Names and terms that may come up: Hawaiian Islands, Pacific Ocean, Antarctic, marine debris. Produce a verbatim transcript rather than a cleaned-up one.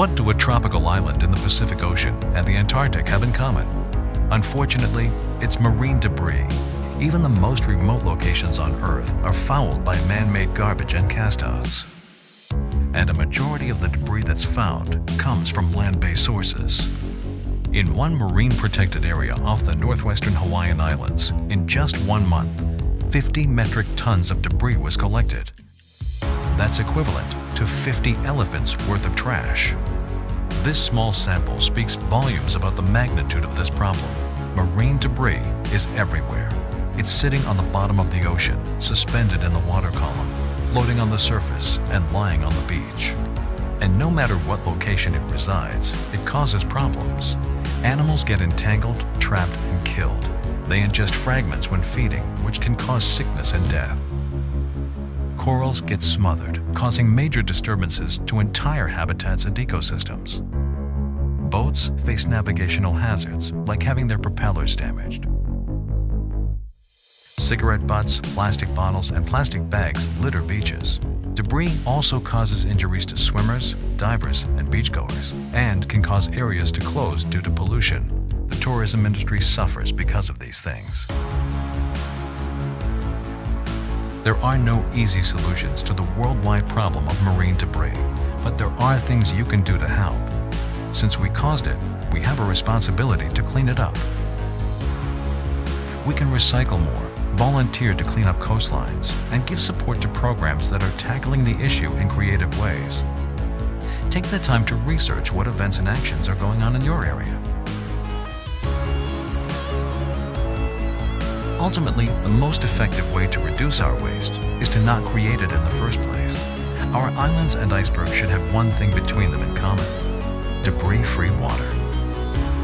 What do a tropical island in the Pacific Ocean and the Antarctic have in common? Unfortunately, it's marine debris. Even the most remote locations on Earth are fouled by man-made garbage and castouts. And a majority of the debris that's found comes from land-based sources. In one marine protected area off the northwestern Hawaiian Islands, in just one month, fifty metric tons of debris was collected. That's equivalent to fifty elephants worth of trash. This small sample speaks volumes about the magnitude of this problem. Marine debris is everywhere. It's sitting on the bottom of the ocean, suspended in the water column, floating on the surface, and lying on the beach. And no matter what location it resides, it causes problems. Animals get entangled, trapped, and killed. They ingest fragments when feeding, which can cause sickness and death. Corals get smothered, causing major disturbances to entire habitats and ecosystems. Boats face navigational hazards, like having their propellers damaged. Cigarette butts, plastic bottles, and plastic bags litter beaches. Debris also causes injuries to swimmers, divers, and beachgoers, and can cause areas to close due to pollution. The tourism industry suffers because of these things. There are no easy solutions to the worldwide problem of marine debris, but there are things you can do to help. Since we caused it, we have a responsibility to clean it up. We can recycle more, volunteer to clean up coastlines, and give support to programs that are tackling the issue in creative ways. Take the time to research what events and actions are going on in your area. Ultimately, the most effective way to reduce our waste is to not create it in the first place. Our islands and icebergs should have one thing between them in common: debris-free water.